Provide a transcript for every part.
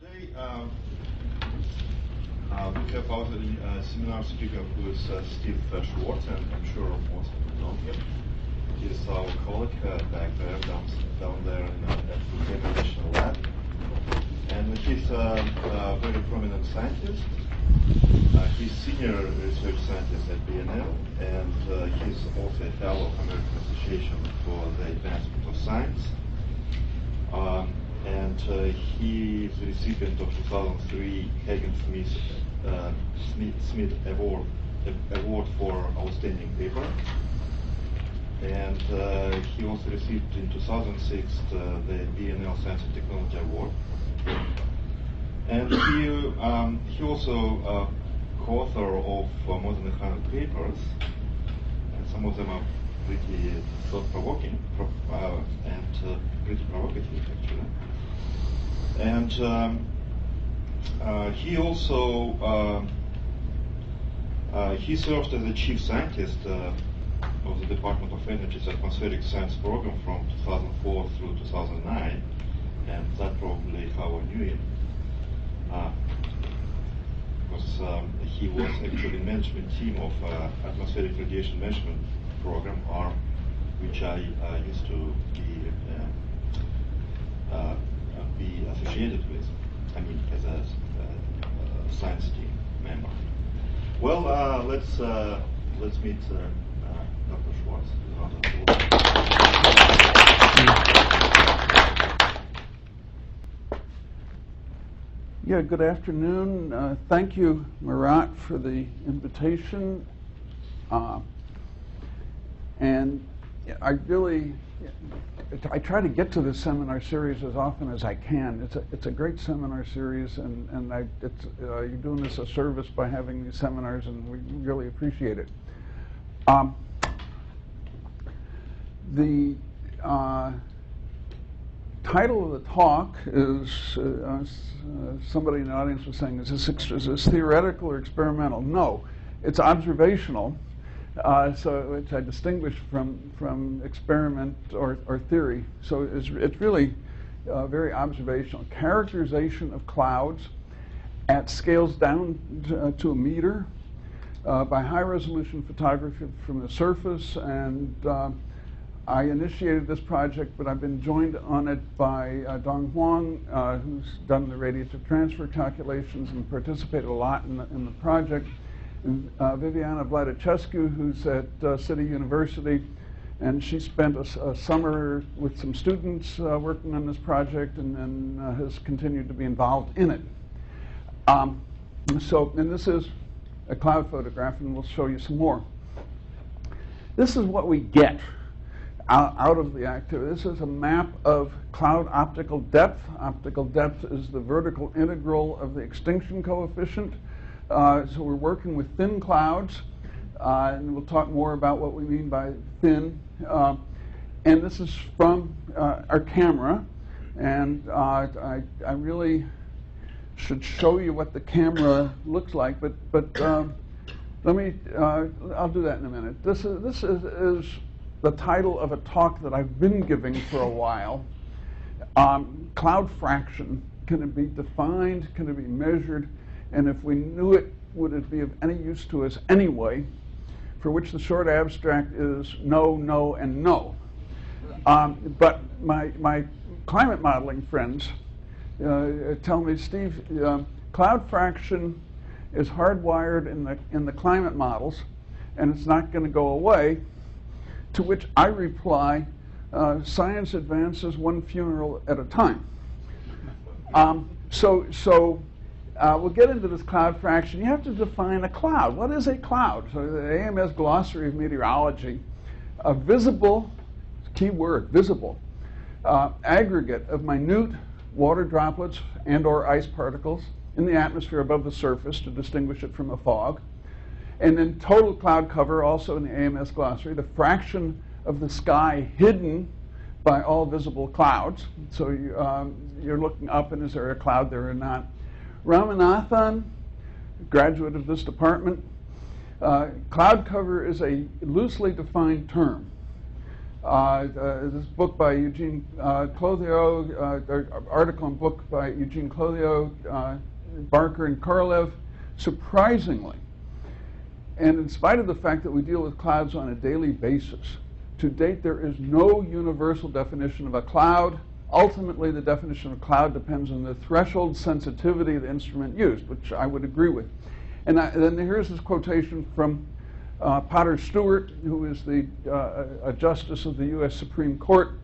Today, we have our seminar speaker who is Steve Schwartz, and I'm sure most of you know him. He's our colleague back there, down there in at Brookhaven National Lab. And he's a very prominent scientist. He's senior research scientist at BNL, and he's also a fellow of the American Association for the Advancement of Science. He is the recipient of 2003 Hagen-Smith Award for Outstanding Paper. And he also received in 2006 the BNL Science and Technology Award. And he also co-author of more than 100 papers, and some of them are pretty thought-provoking and pretty provocative, actually. And he also he served as the chief scientist of the Department of Energy's Atmospheric Science Program from 2004 through 2009, and that's probably how I knew him. Because he was actually management team of Atmospheric Radiation Measurement Program, ARM, which I used to be associated with, I mean, as a science team member. Well, let's meet Dr. Schwartz. Yeah, good afternoon. Thank you, Murat, for the invitation. And I try to get to this seminar series as often as I can. It's a great seminar series, and you're doing this a service by having these seminars, and we really appreciate it. The title of the talk is, somebody in the audience was saying, is this theoretical or experimental? No, it's observational, which I distinguish from experiment or theory. So it's really very observational. Characterization of clouds at scales down to a meter by high-resolution photography from the surface, and I initiated this project, but I've been joined on it by Dong Huang, who's done the radiative transfer calculations and participated a lot in the project, and Viviana Vladicescu, who's at City University, and she spent a summer with some students working on this project, and then has continued to be involved in it. And this is a cloud photograph, and we'll show you some more. This is what we get out of the activity. This is a map of cloud optical depth. Optical depth is the vertical integral of the extinction coefficient. So we're working with thin clouds, and we'll talk more about what we mean by thin. And this is from our camera, and I really should show you what the camera looks like, but let me. I'll do that in a minute. This is the title of a talk that I've been giving for a while. Cloud fraction. Can it be defined? Can it be measured? And if we knew it, would it be of any use to us anyway? For which the short abstract is no, no, and no. But my climate modeling friends tell me, Steve, cloud fraction is hardwired in the climate models, and it's not going to go away. To which I reply, science advances one funeral at a time. We'll get into this cloud fraction. You have to define a cloud. What is a cloud? So the AMS Glossary of Meteorology, a visible, key word, visible, aggregate of minute water droplets and or ice particles in the atmosphere above the surface to distinguish it from a fog. And then total cloud cover, also in the AMS Glossary, the fraction of the sky hidden by all visible clouds. So you're looking up, and is there a cloud there or not? Ramanathan, graduate of this department, cloud cover is a loosely defined term. This book by Eugene Clodio, article and book by Eugene Clodio, Barker and Karalev, surprisingly, and in spite of the fact that we deal with clouds on a daily basis, to date there is no universal definition of a cloud. Ultimately, the definition of cloud depends on the threshold sensitivity of the instrument used, which I would agree with. And then here's this quotation from Potter Stewart, who is the a justice of the U.S. Supreme Court.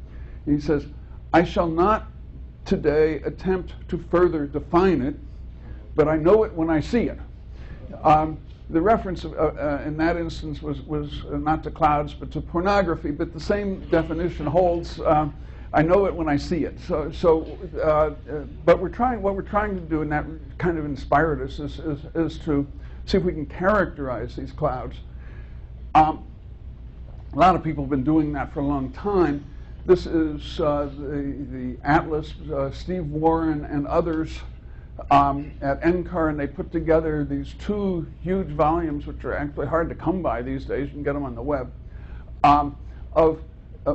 He says, "I shall not today attempt to further define it, but I know it when I see it." The reference of, in that instance was not to clouds, but to pornography, but the same definition holds. I know it when I see it. But what we're trying to do, and that kind of inspired us, is to see if we can characterize these clouds. A lot of people have been doing that for a long time. This is the Atlas, Steve Warren and others at NCAR, and they put together these two huge volumes, which are actually hard to come by these days. You can get them on the web, of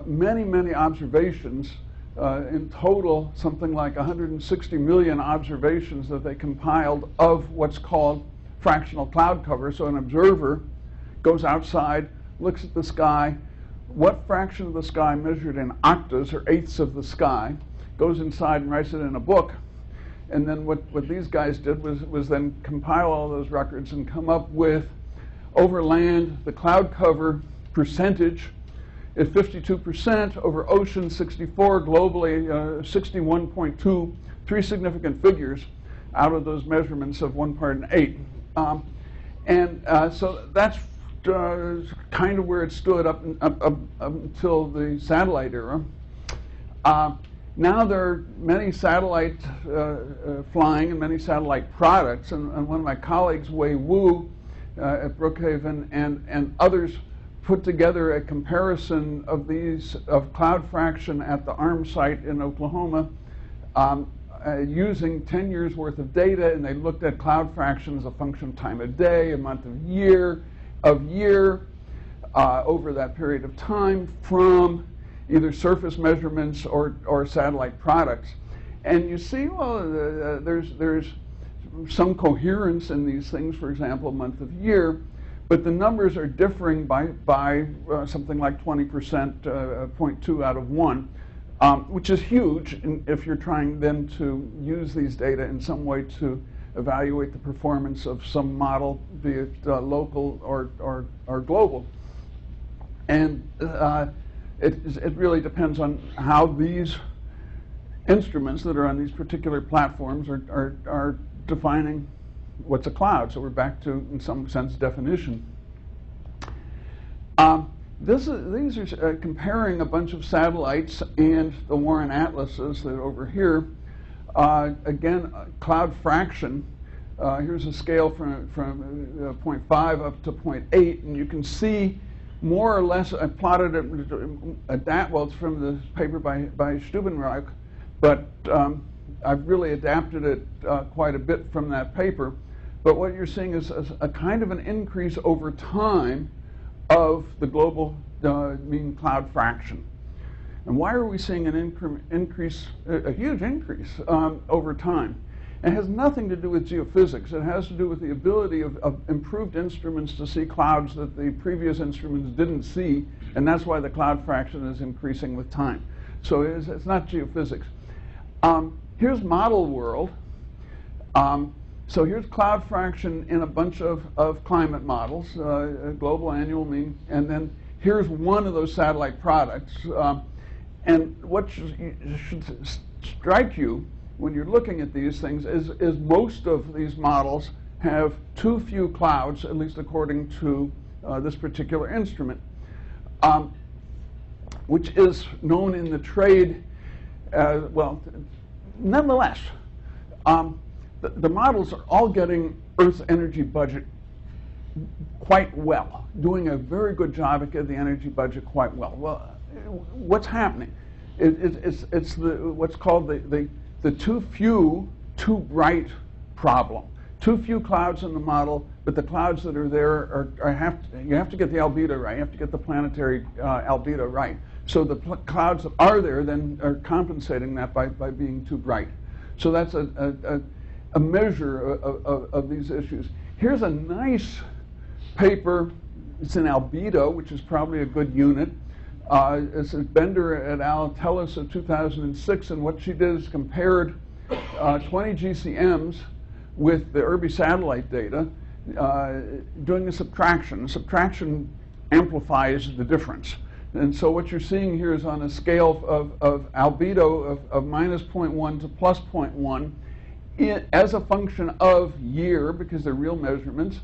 many, many observations. In total, something like 160 million observations that they compiled of what's called fractional cloud cover. So an observer goes outside, looks at the sky, what fraction of the sky measured in octaves or eighths of the sky, goes inside and writes it in a book. And then what these guys did was then compile all those records and come up with, over land, the cloud cover percentage is 52%, over ocean 64%, globally 61.2%, three significant figures out of those measurements of 1/8. So that's kind of where it stood up until the satellite era. Now there are many satellite flying and many satellite products, and one of my colleagues, Wei Wu at Brookhaven, and others put together a comparison of these, of cloud fraction at the ARM site in Oklahoma, using 10 years worth of data, and they looked at cloud fraction as a function of time of day, a month of year over that period of time, from either surface measurements or satellite products. And you see, well, there's some coherence in these things, for example, month of year, but the numbers are differing by something like 20%, 0.2 out of 1, which is huge if you're trying then to use these data in some way to evaluate the performance of some model, be it local or global. And it really depends on how these instruments that are on these particular platforms are defining what's a cloud. So we're back to, in some sense, definition. These are comparing a bunch of satellites and the Warren atlases that are over here. Again, cloud fraction. Here's a scale from 0.5 up to 0.8, and you can see more or less. I plotted it at that. Well, it's from the paper by Steubenreich, but I've really adapted it quite a bit from that paper. But what you're seeing is a kind of an increase over time of the global mean cloud fraction. And why are we seeing an increase, a huge increase over time? It has nothing to do with geophysics. It has to do with the ability of improved instruments to see clouds that the previous instruments didn't see, and that's why the cloud fraction is increasing with time. So it's not geophysics. Here's model world. So here's cloud fraction in a bunch of climate models, global annual mean, and then here's one of those satellite products. And what should strike you when you're looking at these things is most of these models have too few clouds, at least according to this particular instrument, which is known in the trade, well, nonetheless, the models are all getting Earth's energy budget quite well, doing a very good job at getting the energy budget quite well. Well, what's happening? It's what's called the too few, too bright problem. too few clouds in the model, but the clouds that are there you have to get the albedo right. You have to get the planetary albedo right. So the clouds that are there then are compensating that by being too bright. So that's a measure of these issues. Here's a nice paper. It's in albedo, which is probably a good unit. This is Bender et al. Tellus of 2006, and what she did is compared 20 GCMs with the ERBI satellite data, doing a subtraction. The subtraction amplifies the difference. And so what you're seeing here is on a scale of albedo of minus 0.1 to plus 0.1 as a function of year, because they're real measurements,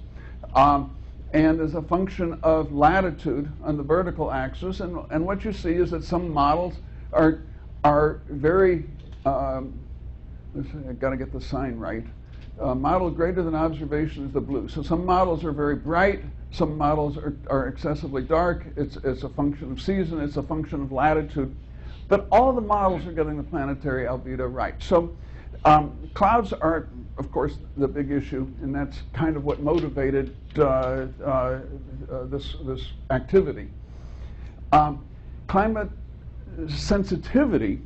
and as a function of latitude on the vertical axis. And what you see is that some models are very, I've got to get the sign right. Model greater than observation is the blue. So some models are very bright, some models are excessively dark. It's a function of season, it's a function of latitude. But all the models are getting the planetary albedo right. So clouds are, of course, the big issue, and that's kind of what motivated this activity. Climate sensitivity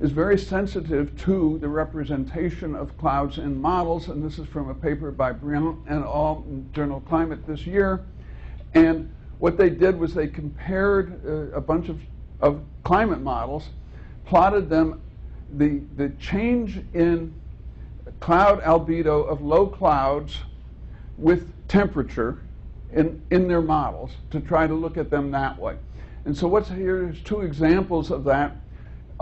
is very sensitive to the representation of clouds in models, and this is from a paper by Brienne and all in Journal Climate this year. And what they did was they compared a bunch of climate models, plotted them, the change in cloud albedo of low clouds with temperature in their models to try to look at them that way. And so what's here is two examples of that.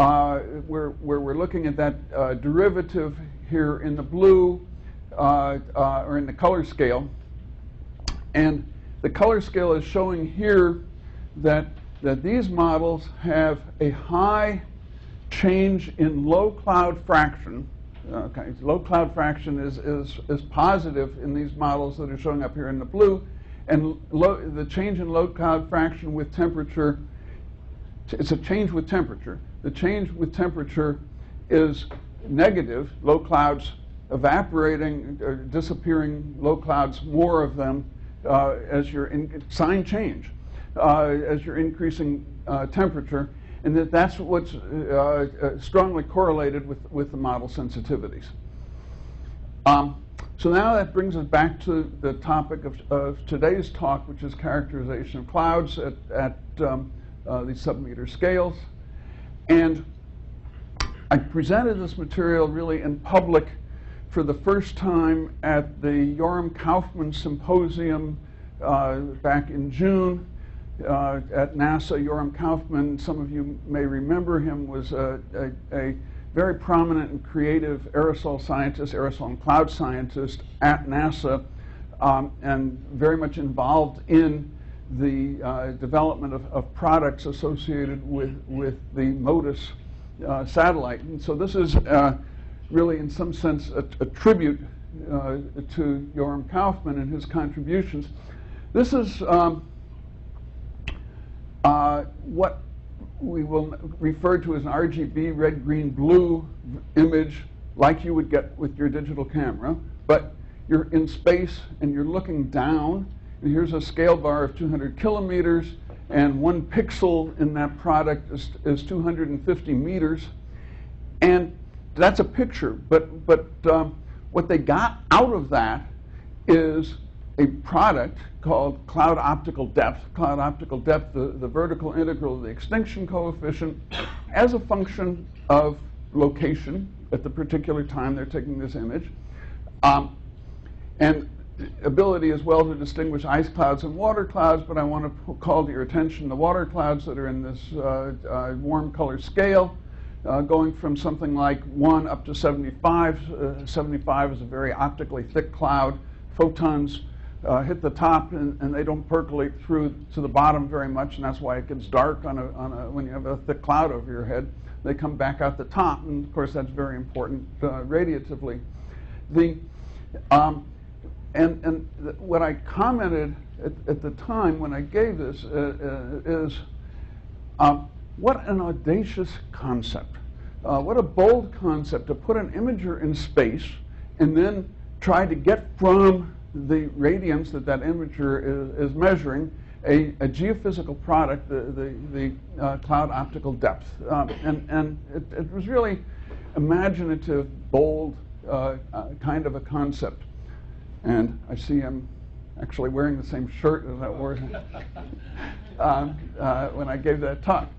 Where we're looking at that derivative here in the blue, or in the color scale. And the color scale is showing here that these models have a high change in low cloud fraction. Okay, low cloud fraction is positive in these models that are showing up here in the blue. And the change in low cloud fraction with temperature, it's a change with temperature. The change with temperature is negative, low clouds evaporating or disappearing, low clouds, more of them as your sign change, as you're increasing temperature, and that's what's strongly correlated with the model sensitivities. So now that brings us back to the topic of today's talk, which is characterization of clouds at these submeter scales. And I presented this material really in public for the first time at the Yoram Kaufman Symposium back in June at NASA. Yoram Kaufman, some of you may remember him, was a very prominent and creative aerosol scientist, aerosol and cloud scientist at NASA, and very much involved in the development of products associated with the MODIS satellite. And so this is really, in some sense, a tribute to Yoram Kaufman and his contributions. This is what we will refer to as an RGB, red, green, blue image, like you would get with your digital camera. But you're in space and you're looking down. And here's a scale bar of 200 kilometers, and one pixel in that product is 250 meters. And that's a picture, but what they got out of that is a product called cloud optical depth. Cloud optical depth, the vertical integral of the extinction coefficient as a function of location at the particular time they're taking this image. And ability as well to distinguish ice clouds and water clouds, but I want to call to your attention the water clouds that are in this warm color scale, going from something like 1 up to 75. 75 is a very optically thick cloud. Photons hit the top and they don't percolate through to the bottom very much, and that's why it gets dark when you have a thick cloud over your head. They come back out the top, and of course that's very important radiatively. And what I commented at the time when I gave this is what an audacious concept. What a bold concept to put an imager in space and then try to get from the radiance that that imager is measuring a geophysical product, the cloud optical depth. And it was really imaginative, bold kind of a concept. And I see I'm actually wearing the same shirt as I wore when I gave that talk.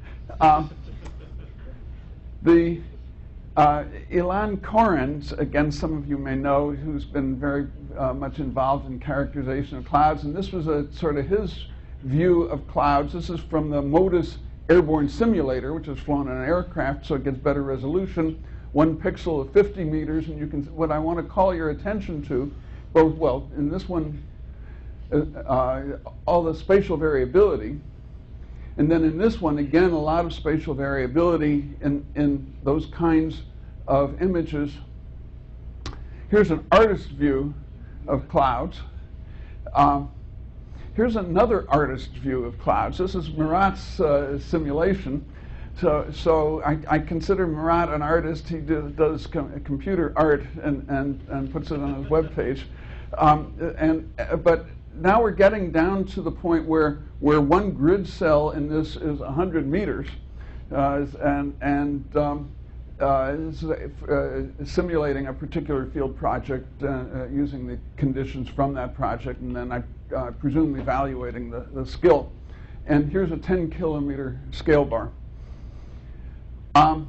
Ilan Korins, again, some of you may know, who's been very much involved in characterization of clouds, and this was a sort of his view of clouds. This is from the MODIS airborne simulator, which is flown on an aircraft, so it gets better resolution. 1 pixel of 50 meters, and you can. What I want to call your attention to, both well, in this one, all the spatial variability. And then in this one, again, a lot of spatial variability in those kinds of images. Here's an artist's view of clouds. Here's another artist's view of clouds. This is Murat's simulation. So I consider Murat an artist. He does computer art and puts it on his webpage. But now we're getting down to the point where one grid cell in this is 100 meters. This is simulating a particular field project using the conditions from that project, and then I presume evaluating the skill. And here's a 10-kilometer scale bar.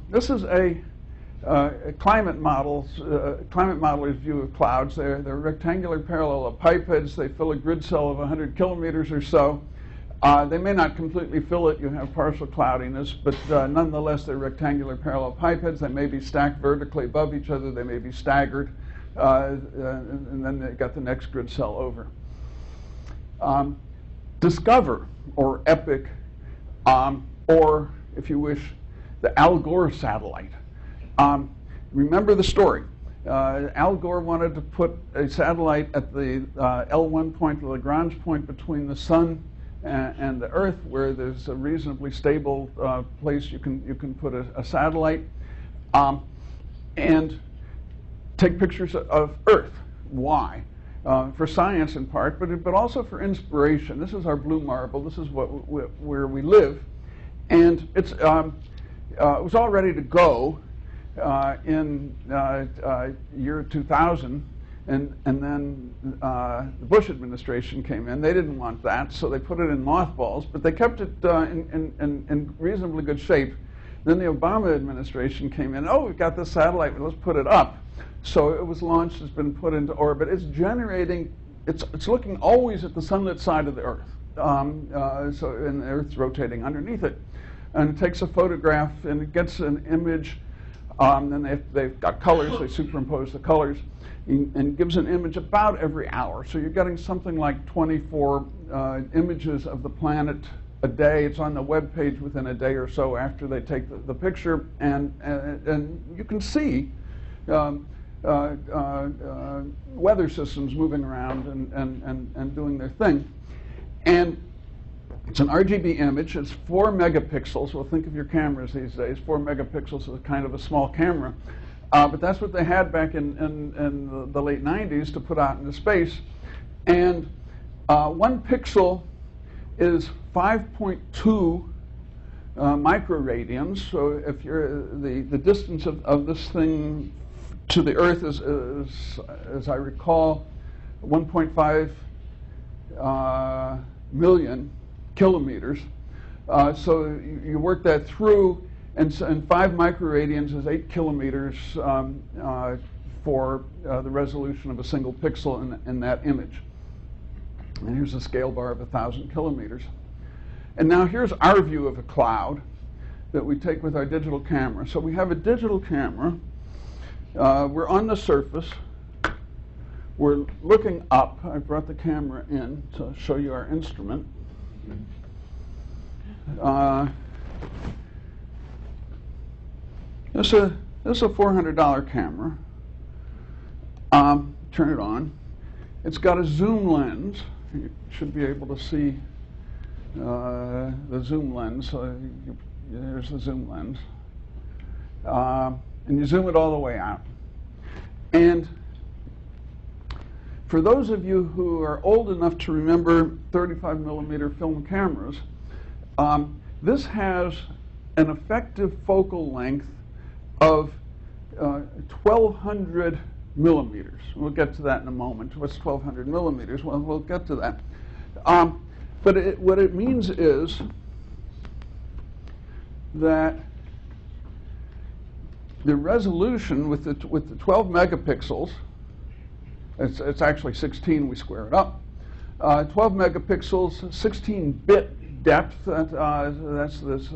This is a climate modeler's view of clouds. They're rectangular parallelepipeds. They fill a grid cell of 100 kilometers or so. They may not completely fill it. You have partial cloudiness, but nonetheless, they're rectangular parallelepipeds. They may be stacked vertically above each other. They may be staggered, and then they've got the next grid cell over. Discover, or EPIC, or, if you wish, the Al Gore satellite. Remember the story. Al Gore wanted to put a satellite at the L1 point, the Lagrange point between the sun and the Earth, where there's a reasonably stable place you can put a satellite, and take pictures of Earth. Why? For science in part, but also for inspiration. This is our blue marble. This is where we live, and it was all ready to go in year 2000, and then the Bush administration came in. They didn't want that, so they put it in mothballs, but they kept it in reasonably good shape. Then the Obama administration came in. Oh, we've got this satellite. Let's put it up. So it was launched. It's been put into orbit. It's generating. It's looking always at the sunlit side of the Earth. And the Earth's rotating underneath it. And it takes a photograph, and it gets an image. Then they've got colors. They superimpose the colors, and gives an image about every hour. So you're getting something like 24 images of the planet a day. It's on the web page within a day or so after they take the picture, and you can see weather systems moving around and doing their thing. And it's an RGB image. It's 4 megapixels. Well, think of your cameras these days. 4 megapixels is kind of a small camera. But that's what they had back in the late 90s to put out into space. And 1 pixel is 5.2 microradians. So if you're the distance of this thing to the Earth is as I recall, 1.5 million kilometers. So you work that through, and 5 microradians is 8 kilometers for the resolution of a single pixel in that image. And here's a scale bar of 1,000 kilometers. And now here's our view of a cloud that we take with our digital camera. So we have a digital camera. We're on the surface. We're looking up. I brought the camera in to show you our instrument. This is a $400 camera. Turn it on. It's got a zoom lens. You should be able to see the zoom lens. There's the zoom lens. And you zoom it all the way out. And For those of you who are old enough to remember 35 millimeter film cameras, this has an effective focal length of 1,200 millimeters. We'll get to that in a moment. What's 1,200 millimeters? Well, we'll get to that. But what it means is that the resolution with the 12 megapixels, it's actually 16, we square it up, 12 megapixels, 16-bit depth, that's this,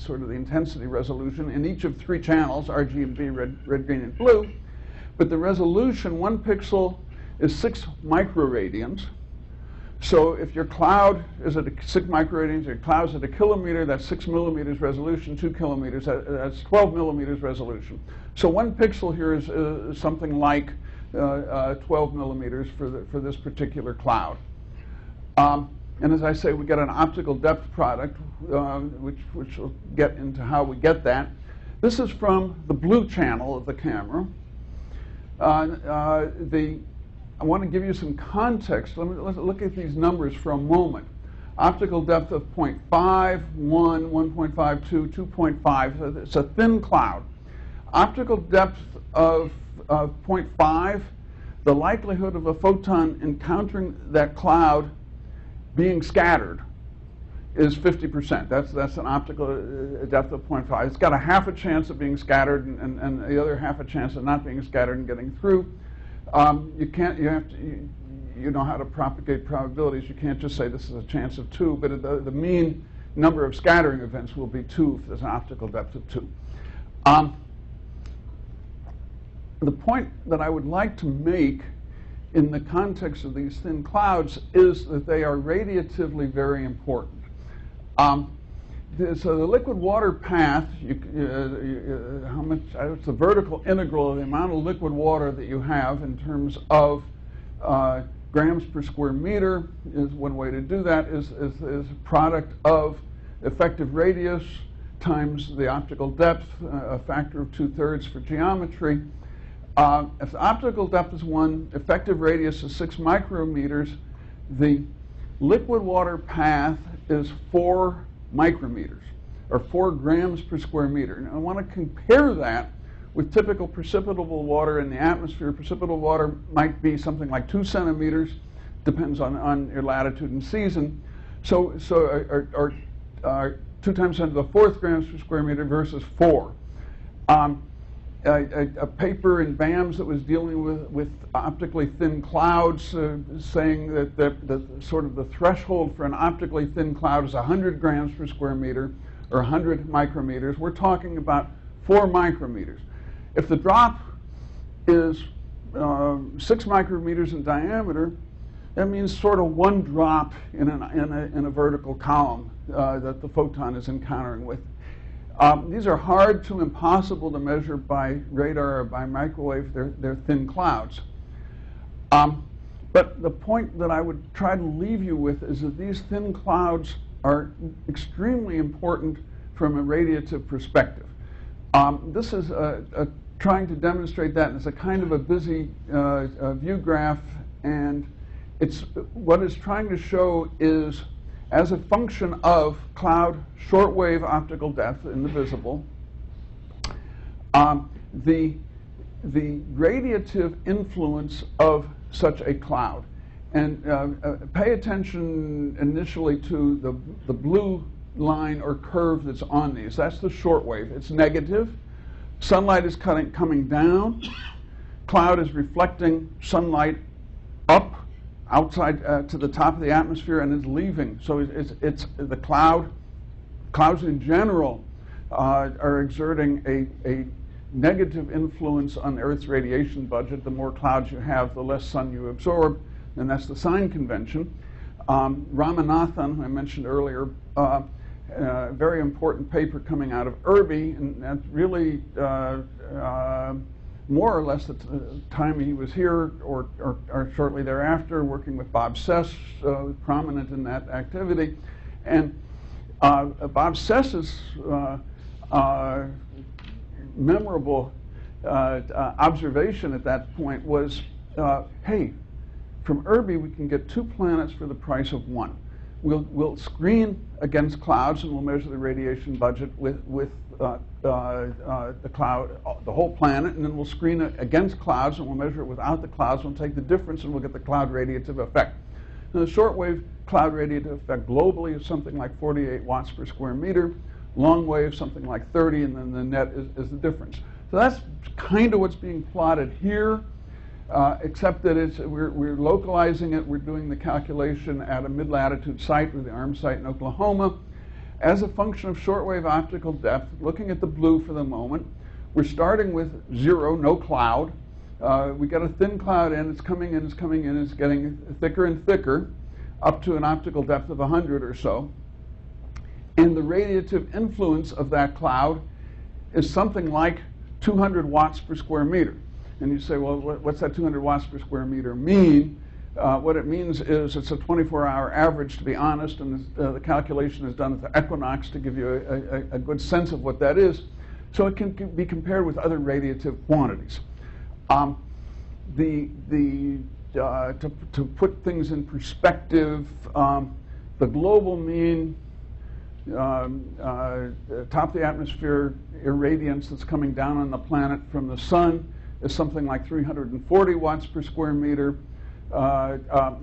sort of the intensity resolution in each of three channels, RGB, red, green, and blue. But the resolution, one pixel is 6 microradians. So if your cloud is at 6 microradians, your cloud's at a kilometer, that's 6 millimeters resolution, 2 kilometers, that's 12 millimeters resolution. So one pixel here is something like 12 millimeters for this particular cloud. And as I say, we get an optical depth product, which we'll get into how we get that. This is from the blue channel of the camera. I want to give you some context. Let's look at these numbers for a moment. Optical depth of 0.5, 1, 1.52, 2.5. So it's a thin cloud. Optical depth of 0.5, the likelihood of a photon encountering that cloud being scattered is 50%. That's an optical depth of 0.5. It's got a half a chance of being scattered and the other half a chance of not being scattered and getting through. You know how to propagate probabilities. You can't just say this is a chance of 2, but the mean number of scattering events will be 2 if there's an optical depth of 2. The point that I would like to make in the context of these thin clouds is that they are radiatively very important. So the liquid water path, it's the vertical integral of the amount of liquid water that you have in terms of grams per square meter is one way to do that, is a product of effective radius times the optical depth, a factor of 2/3 for geometry. If the optical depth is 1, effective radius is 6 micrometers, the liquid water path is 4 micrometers, or 4 grams per square meter. Now I want to compare that with typical precipitable water in the atmosphere. Precipitable water might be something like 2 centimeters, depends on your latitude and season. So 2 × 10⁴ grams per square meter versus 4. A paper in BAMS that was dealing with optically thin clouds, saying that the threshold for an optically thin cloud is 100 grams per square meter or 100 micrometers. We're talking about 4 micrometers. If the drop is 6 micrometers in diameter, that means sort of one drop in a vertical column that the photon is encountering with. These are hard to impossible to measure by radar or by microwave. They're thin clouds. But the point that I would try to leave you with is that these thin clouds are extremely important from a radiative perspective. This is trying to demonstrate that, and it's a kind of a busy view graph, and what it's trying to show is, as a function of cloud shortwave optical depth in the visible, the radiative influence of such a cloud. And pay attention initially to the blue line or curve that's on these. That's the shortwave. It's negative. Sunlight is coming down. Cloud is reflecting sunlight up outside to the top of the atmosphere, and it's leaving. So it's the clouds in general are exerting a negative influence on the Earth's radiation budget. The more clouds you have, the less sun you absorb, and that's the sign convention. Ramanathan, who I mentioned earlier, a very important paper coming out of ERBI, and that really more or less the time he was here or shortly thereafter, working with Bob Sess, prominent in that activity. And Bob Sess's memorable observation at that point was, hey, From ERBI, we can get two planets for the price of one. We'll screen against clouds, and we'll measure the radiation budget with the cloud, the whole planet, and then we'll screen it against clouds, and we'll measure it without the clouds. We'll take the difference, and we'll get the cloud radiative effect. Now, the shortwave cloud radiative effect globally is something like 48 watts per square meter. Long wave, something like 30, and then the net is the difference. So that's kind of what's being plotted here. Except that we're localizing it. We're doing the calculation at a mid-latitude site, with the ARM site in Oklahoma, as a function of shortwave optical depth. Looking at the blue for the moment, we're starting with zero, no cloud. We got a thin cloud in. It's coming in. It's coming in. It's getting thicker and thicker, up to an optical depth of 100 or so. And the radiative influence of that cloud is something like 200 watts per square meter. And you say, well, what's that 200 watts per square meter mean? What it means is it's a 24-hour average, to be honest, and the calculation is done at the equinox to give you a good sense of what that is. So it can be compared with other radiative quantities. To put things in perspective, the global mean atop the atmosphere irradiance that's coming down on the planet from the sun is something like 340 watts per square meter.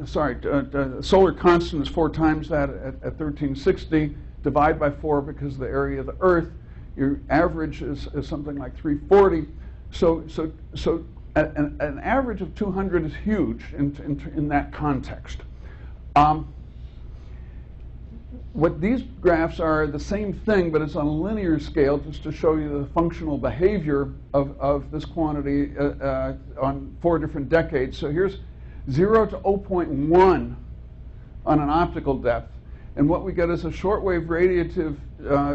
Solar constant is 4 times that at 1360. Divide by 4 because of the area of the Earth. Your average is something like 340. So an average of 200 is huge in that context. What these graphs are the same thing, but it's on a linear scale, just to show you the functional behavior of this quantity on 4 different decades. So here's 0 to 0.1 on an optical depth. And what we get is a shortwave radiative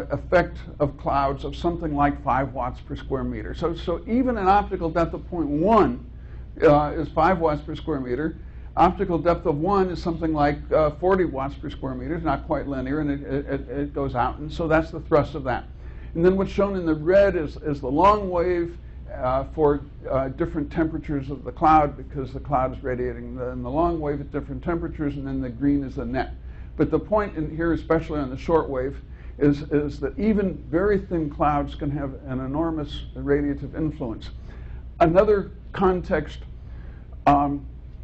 effect of clouds of something like 5 watts per square meter. So even an optical depth of 0.1 is 5 watts per square meter. Optical depth of 1 is something like 40 watts per square meter. It's not quite linear, and it goes out. And so that's the thrust of that. And then what's shown in the red is the long wave for different temperatures of the cloud, because the cloud is radiating in the long wave at different temperatures, and then the green is the net. But the point in here, especially on the short wave, is that even very thin clouds can have an enormous radiative influence. Another context, a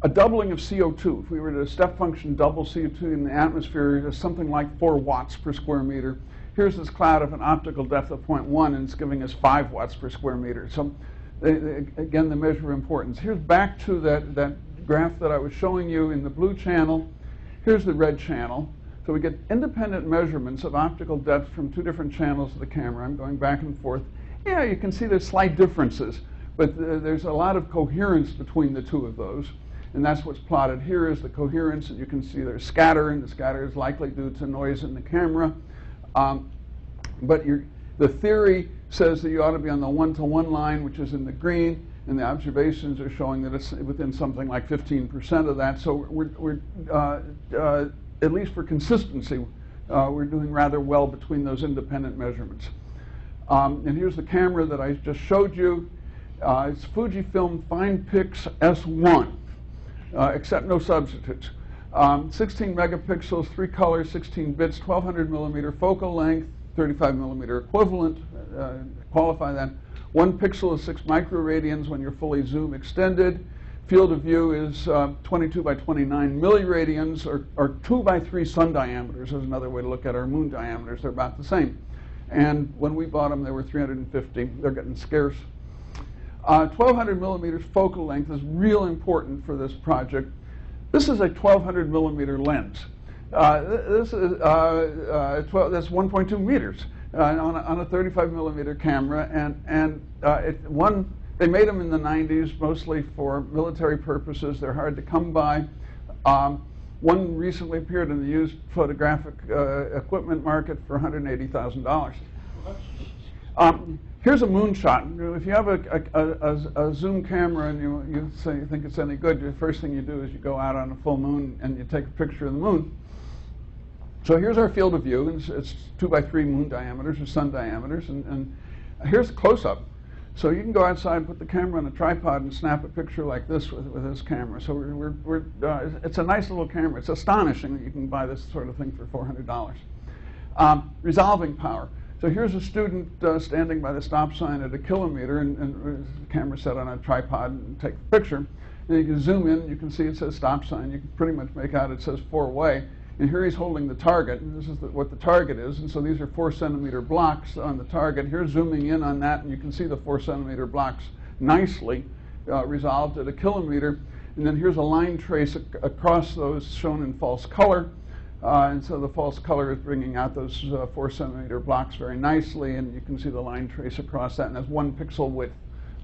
doubling of CO2, if we were to step function double CO2 in the atmosphere, is something like 4 watts per square meter. Here's this cloud of an optical depth of 0.1, and it's giving us 5 watts per square meter. So again, the measure of importance. Here's back to that graph that I was showing you in the blue channel. Here's the red channel. So we get independent measurements of optical depth from 2 different channels of the camera. I'm going back and forth. Yeah, you can see there's slight differences, but there's a lot of coherence between the 2 of those. And that's what's plotted here, is the coherence. And you can see there's scatter, and the scatter is likely due to noise in the camera. But the theory says that you ought to be on the 1-to-1 line, which is in the green. And the observations are showing that it's within something like 15% of that. So we're at least for consistency, we're doing rather well between those independent measurements. And here's the camera that I just showed you. It's Fujifilm FinePix S1. Except no substitutes. 16 megapixels, 3 colors, 16 bits, 1,200 millimeter focal length, 35 millimeter equivalent, qualify that. 1 pixel is 6 microradians when you're fully zoom extended. Field of view is 22 by 29 milliradians, or 2 by 3 sun diameters is another way to look at our moon diameters. They're about the same. And when we bought them, they were 350. They're getting scarce. 1,200 millimeters focal length is real important for this project. This is a 1,200 millimeter lens. This is that's 1.2 meters on a 35 millimeter camera. They made them in the 90s, mostly for military purposes. They're hard to come by. One recently appeared in the used photographic equipment market for $180,000. Here's a moonshot. If you have a zoom camera and you say you think it's any good, the first thing you do is you go out on a full moon and you take a picture of the moon. So here's our field of view. It's 2 by 3 moon diameters or sun diameters. And here's a close-up. So you can go outside and put the camera on a tripod and snap a picture like this with this camera. So it's a nice little camera. It's astonishing that you can buy this sort of thing for $400. Resolving power. So here's a student standing by the stop sign at a kilometer, and camera set on a tripod, and take the picture. And you can zoom in, you can see it says stop sign. You can pretty much make out it says four-way. And here he's holding the target, and this is what the target is. And so these are 4 centimeter blocks on the target. Here's zooming in on that, and you can see the 4 centimeter blocks nicely resolved at a kilometer. And then here's a line trace across those shown in false color. And so the false color is bringing out those 4 centimeter blocks very nicely, and you can see the line trace across that. And that's 1 pixel width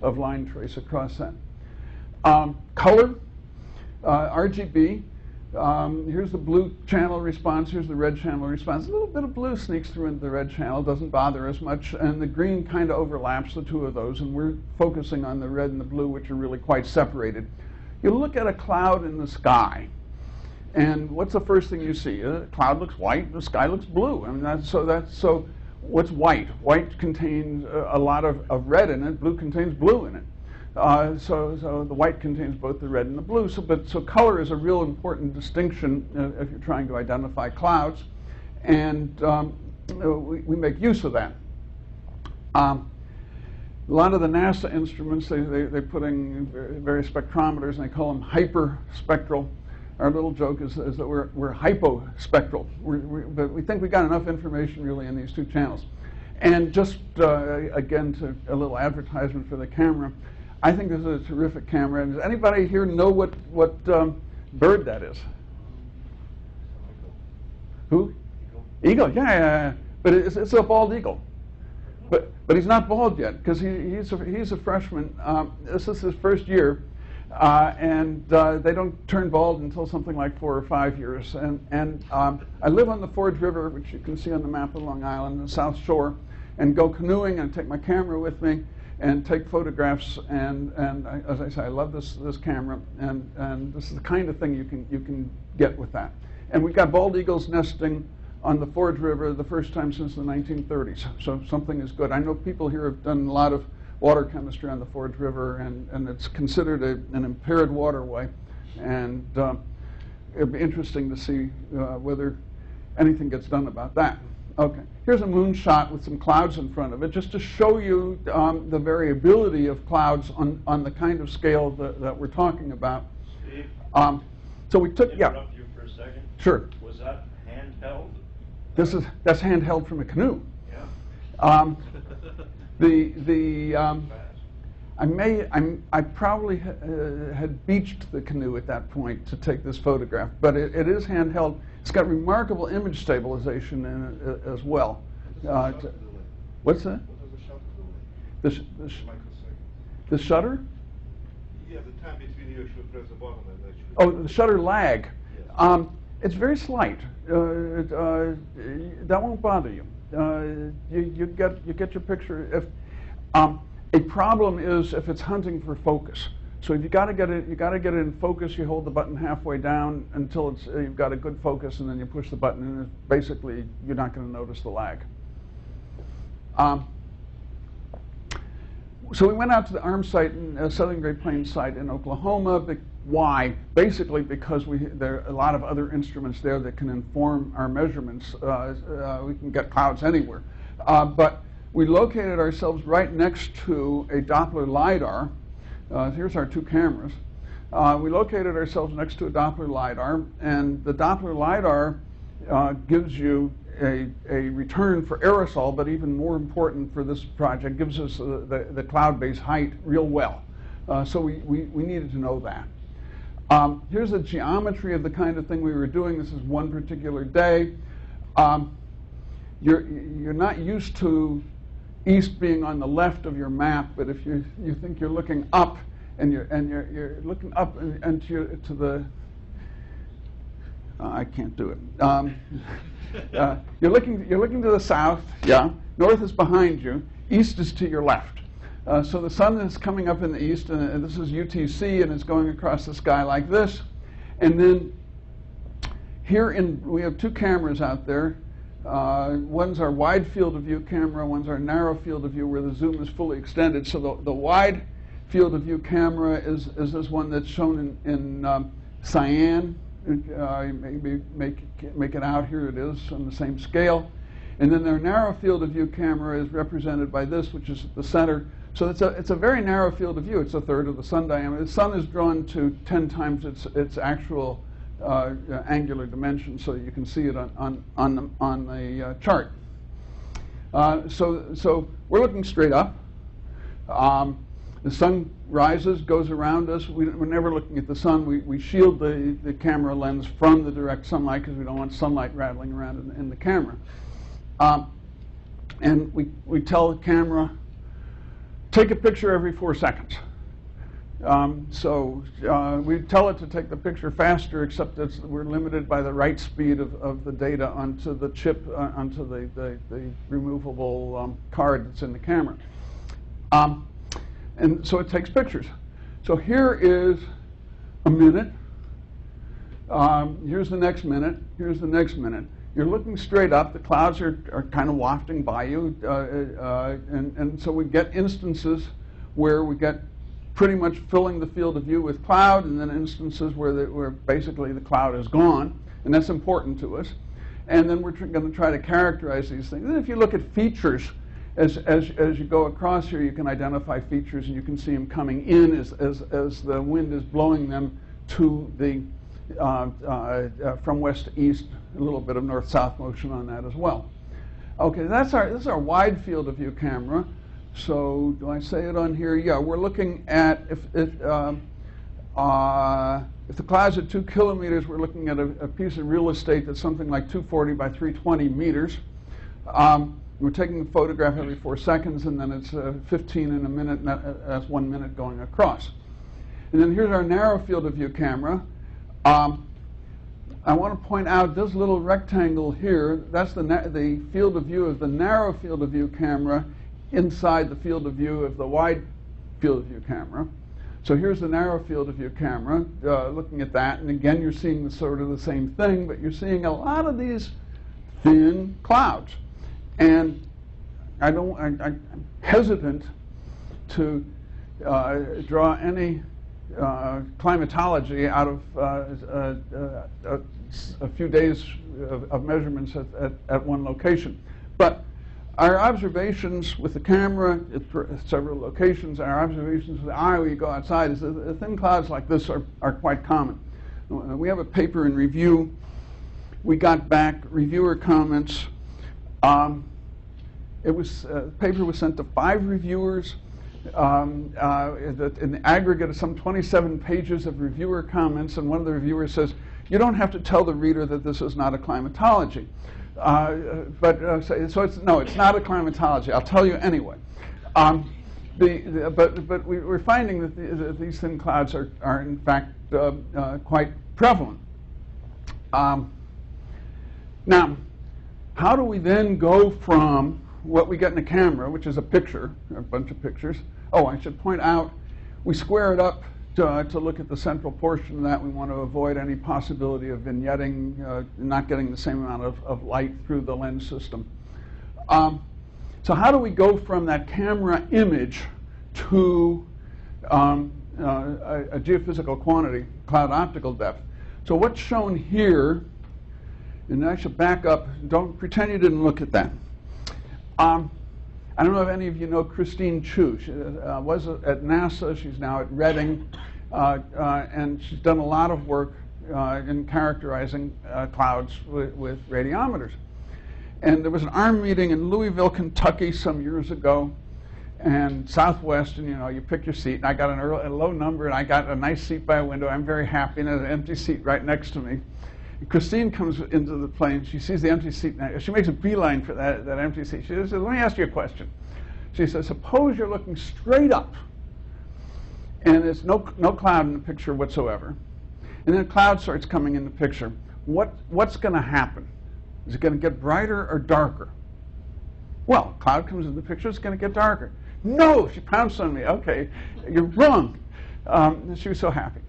of line trace across that. Color, RGB. Here's the blue channel response, here's the red channel response. A little bit of blue sneaks through into the red channel, doesn't bother us much, and the green kind of overlaps the two of those, and we're focusing on the red and the blue, which are really quite separated. You look at a cloud in the sky, and what's the first thing you see? The cloud looks white, the sky looks blue. I mean, so what's white? White contains a lot of red in it, blue contains blue in it. So the white contains both the red and the blue. So color is a real important distinction if you're trying to identify clouds, and we make use of that. A lot of the NASA instruments, they're putting various spectrometers, and they call them hyperspectral. Our little joke is that we're hypospectral, but we think we got enough information really in these two channels. And just again, to a little advertisement for the camera. I think this is a terrific camera. And does anybody here know what bird that is? Who? Eagle. Eagle. Yeah. But it's a bald eagle. But he's not bald yet, because he's a freshman. This is his first year, and they don't turn bald until something like 4 or 5 years. And I live on the Forge River, which you can see on the map of Long Island, the South Shore, and go canoeing and take my camera with me and take photographs, and as I say, I love this camera, and this is the kind of thing you can get with that. And we've got bald eagles nesting on the Forge River the first time since the 1930s, so something is good. I know people here have done a lot of water chemistry on the Forge River, and it's considered an impaired waterway, and it'd be interesting to see whether anything gets done about that. Okay, here's a moon shot with some clouds in front of it, just to show you the variability of clouds on the kind of scale that we're talking about. Steve, so we took, yeah. Interrupt you for a second. Sure. Was that handheld? That's handheld from a canoe. Yeah. I probably had beached the canoe at that point to take this photograph, but it is handheld. It's got remarkable image stabilization in it as well. What's that? What does the shutter do? The shutter? Yeah, the time between you actually press the button and actually. Oh, the shutter lag. Yeah. It's very slight. That won't bother you. You get your picture if. A problem is if it's hunting for focus. So if you got to get it in focus. You hold the button halfway down until you've got a good focus, and then you push the button, and it's basically you're not going to notice the lag. So we went out to the ARM site, Southern Great Plains site in Oklahoma. Why? Basically because there are a lot of other instruments there that can inform our measurements. We can get clouds anywhere, but we located ourselves right next to a Doppler LIDAR. Here's our two cameras. We located ourselves next to a Doppler LIDAR, and the Doppler LIDAR gives you a return for aerosol, but even more important for this project, gives us the cloud base height real well. So we needed to know that. Here's the geometry of the kind of thing we were doing. This is one particular day. You're not used to east being on the left of your map, but if you think you're looking up, and you're looking up and to the I can't do it. You're looking to the south. Yeah, north is behind you. East is to your left. So the sun is coming up in the east, and this is UTC, and it's going across the sky like this. And then we have two cameras out there. One's our wide field of view camera, one's our narrow field of view where the zoom is fully extended. So the wide field of view camera is this one that's shown in cyan. Maybe make it out, here it is on the same scale. And then their narrow field of view camera is represented by this, which is at the center. So it's a very narrow field of view. It's a third of the sun diameter. The sun is drawn to 10 times its actual angular dimension, so that you can see it on the chart. So we're looking straight up. The sun rises, goes around us. We're never looking at the sun. We shield the camera lens from the direct sunlight because we don't want sunlight rattling around in the camera. And we tell the camera, take a picture every 4 seconds. We tell it to take the picture faster, except that we're limited by the write speed of the data onto the chip, onto the removable card that's in the camera. And so it takes pictures. So here is a minute. Here's the next minute. Here's the next minute. You're looking straight up. The clouds are kind of wafting by you. And so we get instances where we get pretty much filling the field of view with cloud, and then instances where basically the cloud is gone. And that's important to us. And then we're going to try to characterize these things. And if you look at features, as you go across here, you can identify features, and you can see them coming in as the wind is blowing them to the from west to east, a little bit of north-south motion on that as well. Okay, this is our wide field of view camera. So do I say it on here? Yeah, we're looking at if the clouds are 2 kilometers, we're looking at a piece of real estate that's something like 240 by 320 meters. We're taking a photograph every 4 seconds, and then it's 15 in a minute, and that's 1 minute going across. And then here's our narrow field of view camera. I want to point out this little rectangle here. That's the field of view of the narrow field of view camera inside the field of view of the wide field of view camera. So here's the narrow field of view camera, looking at that. And again, you're seeing sort of the same thing, but you're seeing a lot of these thin clouds. And I'm hesitant to draw any climatology out of a few days of measurements at one location. But our observations with the camera at several locations, our observations with the eye when you go outside, is that thin clouds like this are quite common. We have a paper in review. We got back reviewer comments. The paper was sent to 5 reviewers. In the aggregate of some 27 pages of reviewer comments, and one of the reviewers says, you don't have to tell the reader that this is not a climatology. It's not a climatology. I'll tell you anyway. But we're finding that these thin clouds are in fact quite prevalent. Now, how do we then go from what we get in a camera, which is a picture, a bunch of pictures? Oh, I should point out, we square it up to look at the central portion of that. We want to avoid any possibility of vignetting, not getting the same amount of light through the lens system. So how do we go from that camera image to a geophysical quantity, cloud optical depth? So what's shown here, and I should back up, don't pretend you didn't look at that. I don't know if any of you know Christine Chu. She was at NASA. She's now at Redding. And she's done a lot of work in characterizing clouds with radiometers. And there was an ARM meeting in Louisville, Kentucky some years ago. And Southwest, and you know, you pick your seat. And I got a low number, and I got a nice seat by a window. I'm very happy, and an empty seat right next to me. Christine comes into the plane. She sees the empty seat. She makes a beeline for that empty seat. She says, let me ask you a question. She says, suppose you're looking straight up, and there's no cloud in the picture whatsoever. And then a cloud starts coming in the picture. What's going to happen? Is it going to get brighter or darker? Well, cloud comes in the picture. It's going to get darker. No, she pounced on me. OK, you're wrong. She was so happy.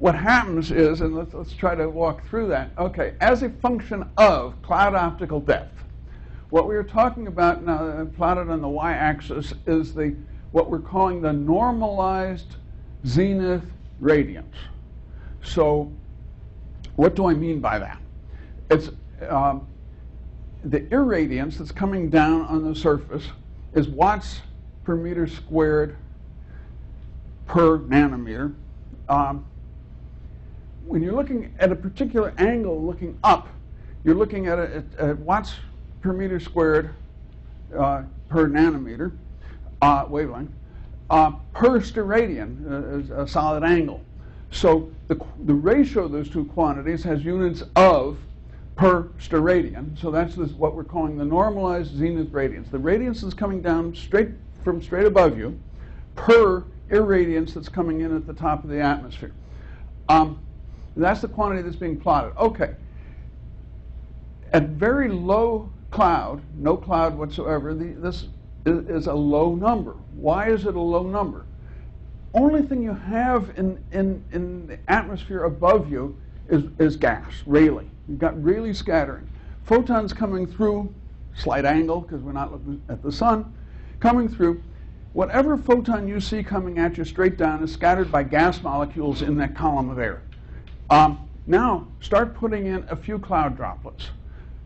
what happens is, and let's try to walk through that. Okay, as a function of cloud optical depth, what we are talking about now, plotted on the y-axis, is the what we're calling the normalized zenith radiance. So, what do I mean by that? It's the irradiance that's coming down on the surface is watts per meter squared per nanometer. When you're looking at a particular angle looking up, you're looking at a watts per meter squared per nanometer wavelength per steradian, a solid angle. So the ratio of those two quantities has units of per steradian. So that's what we're calling the normalized zenith radiance. The radiance is coming down straight from straight above you per irradiance that's coming in at the top of the atmosphere. That's the quantity that's being plotted. Okay. At very low cloud, no cloud whatsoever, this is a low number. Why is it a low number? Only thing you have in the atmosphere above you is gas, Rayleigh. You've got Rayleigh scattering. Photons coming through, slight angle, because we're not looking at the sun, coming through. Whatever photon you see coming at you straight down is scattered by gas molecules in that column of air. Now, start putting in a few cloud droplets.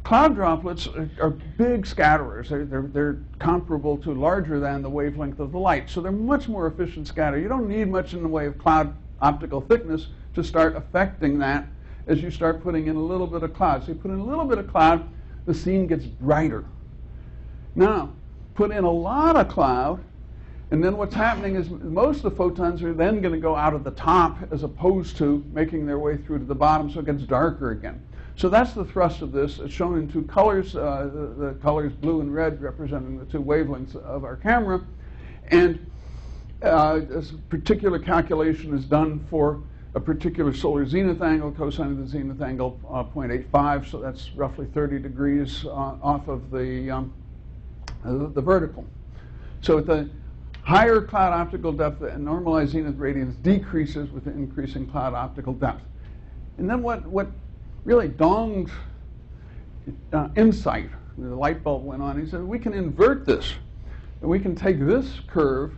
Cloud droplets are big scatterers. They're comparable to larger than the wavelength of the light. So they're much more efficient scatter. You don't need much in the way of cloud optical thickness to start affecting that as you start putting in a little bit of cloud. So you put in a little bit of cloud, the scene gets brighter. Now, put in a lot of cloud, and then what's happening is most of the photons are then going to go out of the top as opposed to making their way through to the bottom, so it gets darker again. So that's the thrust of this. It's shown in two colors, the colors blue and red representing the two wavelengths of our camera. And this particular calculation is done for a particular solar zenith angle, cosine of the zenith angle 0.85, so that's roughly 30 degrees off of the vertical. So at the higher cloud optical depth, the normalized zenith radiance decreases with the increasing cloud optical depth. And then what really, Dong's insight, the light bulb went on, he said, we can invert this. And we can take this curve,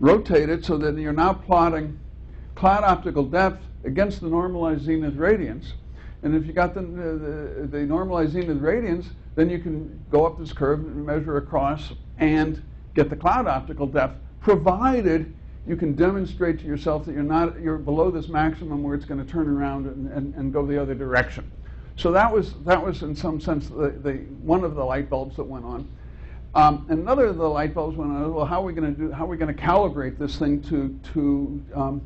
rotate it so that you're now plotting cloud optical depth against the normalized zenith radiance. And if you got the normalized zenith radiance, then you can go up this curve and measure across and get the cloud optical depth, provided you can demonstrate to yourself that you're below this maximum where it's going to turn around and go the other direction. So that was in some sense one of the light bulbs that went on. Another of the light bulbs went on. Well, how are we going to calibrate this thing to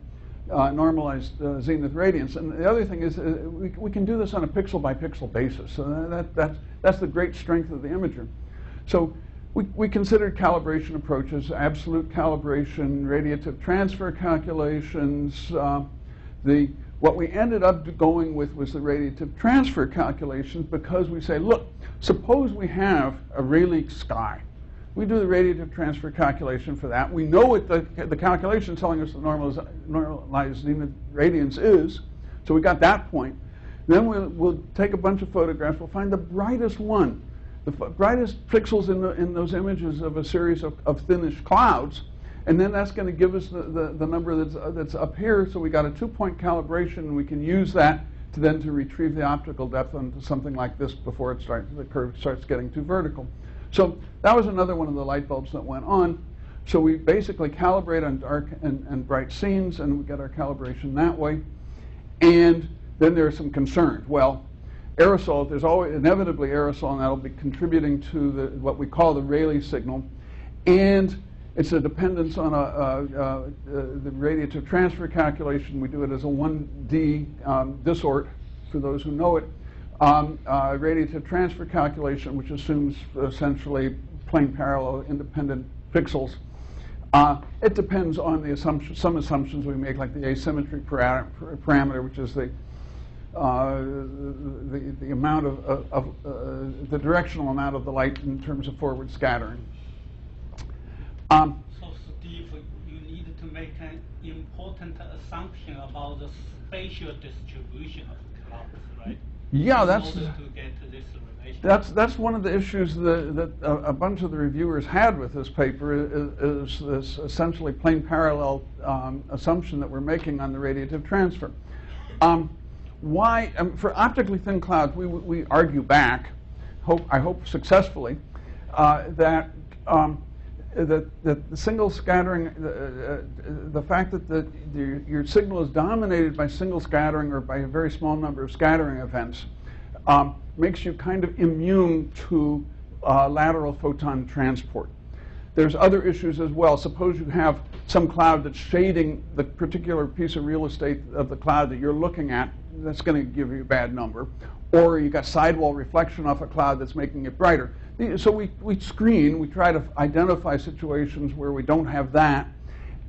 normalized zenith radiance? And the other thing is we can do this on a pixel by pixel basis. So that's the great strength of the imager. So we considered calibration approaches, absolute calibration, radiative transfer calculations. What we ended up going with was the radiative transfer calculations because we say, look, suppose we have a Rayleigh sky. We do the radiative transfer calculation for that. We know what the calculation telling us the normalized zenith radiance is, so we got that point. Then we'll take a bunch of photographs. We'll find the brightest one. The brightest pixels in those images of a series of thinnish clouds, and then that's going to give us the number that's up here. So we got a two-point calibration, and we can use that to retrieve the optical depth onto something like this before the curve starts getting too vertical. So that was another one of the light bulbs that went on. So we basically calibrate on dark and bright scenes, and we get our calibration that way. And then there are some concerns. Well, aerosol, there's always inevitably aerosol, and that'll be contributing to what we call the Rayleigh signal, and it's a dependence on the radiative transfer calculation. We do it as a 1D dissort, for those who know it, radiative transfer calculation, which assumes essentially plane parallel independent pixels. It depends on the assumption, some assumptions we make, like the asymmetry parameter, which is the amount of the directional amount of the light in terms of forward scattering. So Steve, you needed to make an important assumption about the spatial distribution of clouds, right? Yeah, that's in order to get to this relation. That's one of the issues that a bunch of the reviewers had with this paper is this essentially plane parallel assumption that we're making on the radiative transfer. Why for optically thin clouds we argue back, I hope successfully, that the single scattering, the fact that your signal is dominated by single scattering or by a very small number of scattering events makes you kind of immune to lateral photon transport. There's other issues as well. Suppose you have some cloud that's shading the particular piece of real estate of the cloud that you're looking at. That's going to give you a bad number. Or you got sidewall reflection off a cloud that's making it brighter. So we screen, we try to identify situations where we don't have that.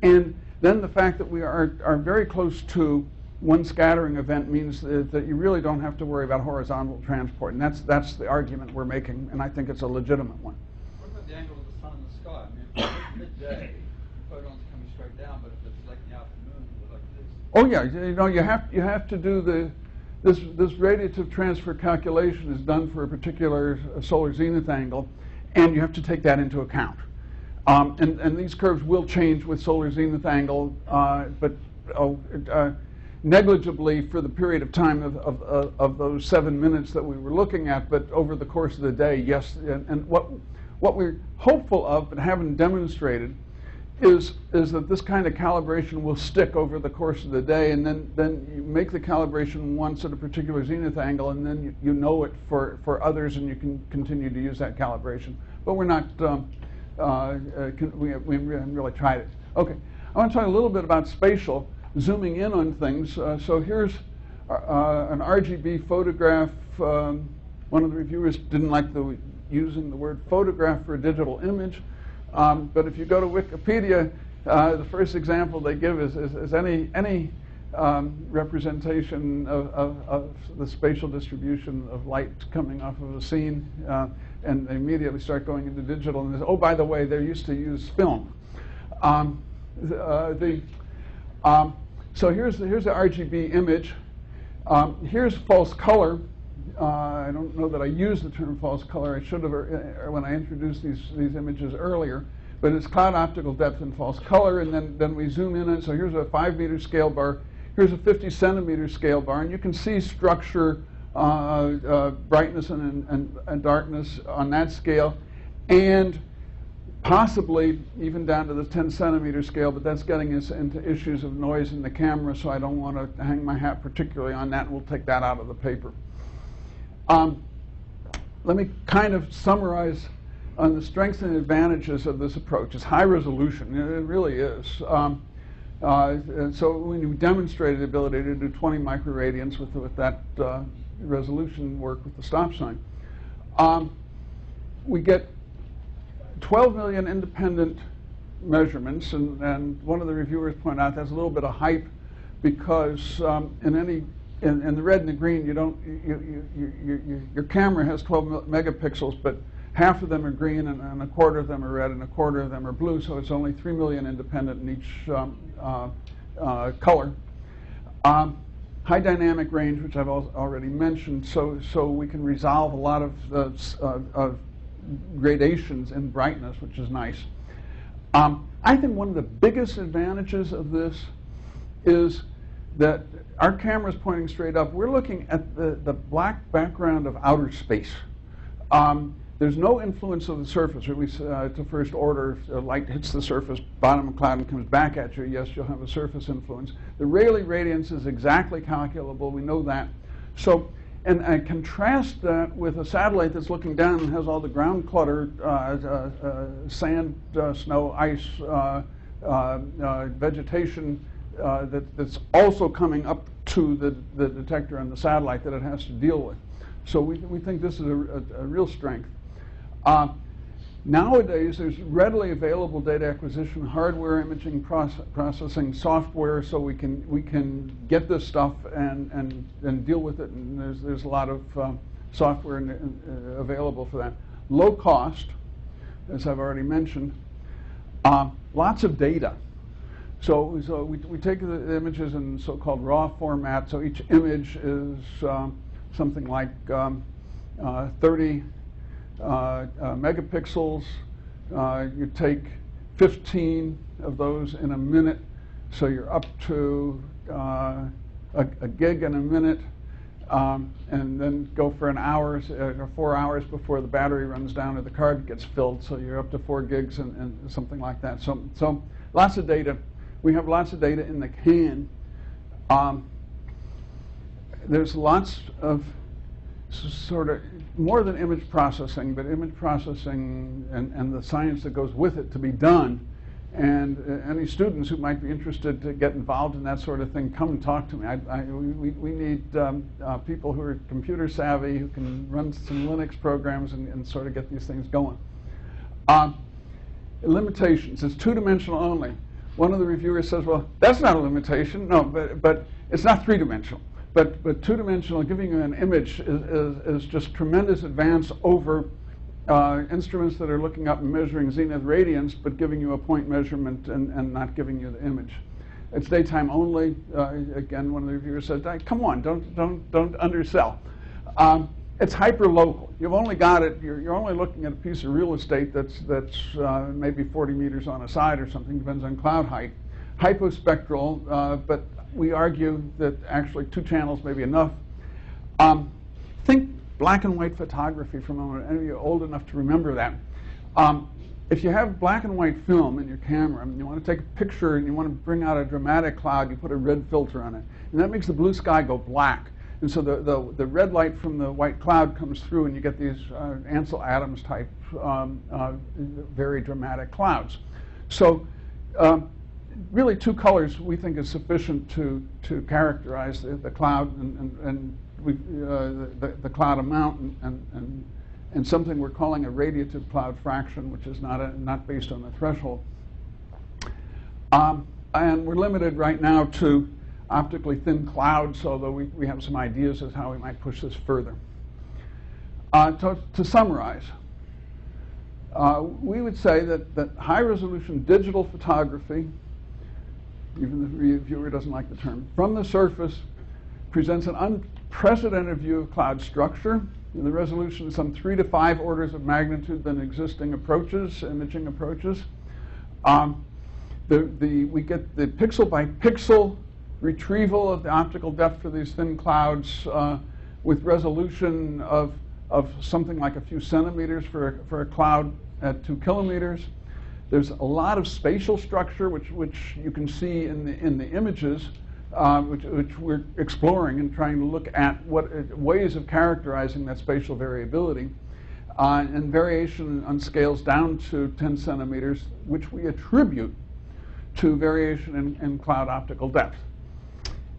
And then the fact that we are very close to one scattering event means that you really don't have to worry about horizontal transport. And that's the argument we're making, and I think it's a legitimate one. What about the angle of the sun in the sky? I mean, midday, photons are coming straight down, but if it's like the afternoon, like this. Oh yeah, you know, you have to do the... This radiative transfer calculation is done for a particular solar zenith angle, and you have to take that into account. And these curves will change with solar zenith angle, but negligibly for the period of time of those 7 minutes that we were looking at. But over the course of the day, yes. And what we're hopeful of, but haven't demonstrated, is that this kind of calibration will stick over the course of the day, and then you make the calibration once at a particular zenith angle, and then you know it for others, and you can continue to use that calibration. But we're not, we haven't really tried it. Okay, I want to talk a little bit about spatial, zooming in on things. So here's an RGB photograph. One of the reviewers didn't like using the word photograph for a digital image. But if you go to Wikipedia, the first example they give is any representation of the spatial distribution of light coming off of a scene, and they immediately start going into digital. And oh, by the way, they used to use film. So here's the RGB image. Here's false color. I don't know that I used the term false color. I should have when I introduced these images earlier. But it's cloud optical depth and false color. And then we zoom in. And so here's a 5-meter scale bar. Here's a 50-centimeter scale bar. And you can see structure, brightness, and darkness on that scale. And possibly even down to the 10-centimeter scale. But that's getting us into issues of noise in the camera. So I don't want to hang my hat particularly on that. We'll take that out of the paper. Let me kind of summarize on the strengths and advantages of this approach. It's high resolution. It really is. So when you demonstrated the ability to do 20 microradians with that resolution work with the stop sign, we get 12 million independent measurements. And one of the reviewers pointed out that's a little bit of hype because in the red and the green, you don't. Your camera has 12 megapixels, but half of them are green, and a quarter of them are red, and a quarter of them are blue. So it's only 3 million independent in each color. High dynamic range, which I've already mentioned. So we can resolve a lot of gradations in brightness, which is nice. I think one of the biggest advantages of this is that our camera's pointing straight up. We're looking at the black background of outer space. There's no influence of the surface, or at least to first order. If light hits the surface, bottom of cloud, and comes back at you, yes, you'll have a surface influence. The Rayleigh radiance is exactly calculable. We know that. So, and I contrast that with a satellite that's looking down and has all the ground clutter, sand, snow, ice, vegetation, that's also coming up to the detector and the satellite that it has to deal with. So we think this is a real strength. Nowadays, there's readily available data acquisition, hardware, imaging processing, software, so we can get this stuff and deal with it. And there's a lot of software available for that. Low cost, as I've already mentioned. Lots of data. So we take the images in so-called raw format. So each image is something like 30 megapixels. You take 15 of those in a minute, so you're up to a gig in a minute, and then go for an hour or 4 hours before the battery runs down or the card gets filled, so you're up to 4 gigs and something like that. So lots of data. We have lots of data in the can. There's lots of sort of more than image processing, but image processing and the science that goes with it to be done. And any students who might be interested to get involved in that sort of thing, come and talk to me. We need people who are computer savvy, who can run some Linux programs and sort of get these things going. Limitations. It's two-dimensional only. One of the reviewers says, well, that's not a limitation. No, but it's not three-dimensional. But two-dimensional, giving you an image is just tremendous advance over instruments that are looking up and measuring zenith radiance, but giving you a point measurement and not giving you the image. It's daytime only. Again, one of the reviewers said, come on, don't undersell. It's hyper-local. You've only got it, you're only looking at a piece of real estate that's maybe 40 meters on a side or something, depends on cloud height. Hypospectral, but we argue that actually 2 channels may be enough. Think black and white photography for a moment. Any of you old enough to remember that? If you have black and white film in your camera and you want to take a picture and you want to bring out a dramatic cloud, you put a red filter on it. And that makes the blue sky go black. And so the red light from the white cloud comes through and you get these Ansel Adams type very dramatic clouds. So really 2 colors we think is sufficient to characterize the cloud and the cloud amount and something we're calling a radiative cloud fraction, which is not based on the threshold. And we're limited right now to optically thin clouds, although we have some ideas as how we might push this further. To summarize, we would say that high-resolution digital photography, even the reviewer doesn't like the term, from the surface presents an unprecedented view of cloud structure. And the resolution is some 3 to 5 orders of magnitude than existing approaches, imaging approaches. We get the pixel by pixel retrieval of the optical depth for these thin clouds with resolution of something like a few centimeters for a cloud at 2 kilometers. There's a lot of spatial structure, which you can see in the images, which we're exploring and trying to look at what ways of characterizing that spatial variability. And variation on scales down to 10 centimeters, which we attribute to variation in cloud optical depth.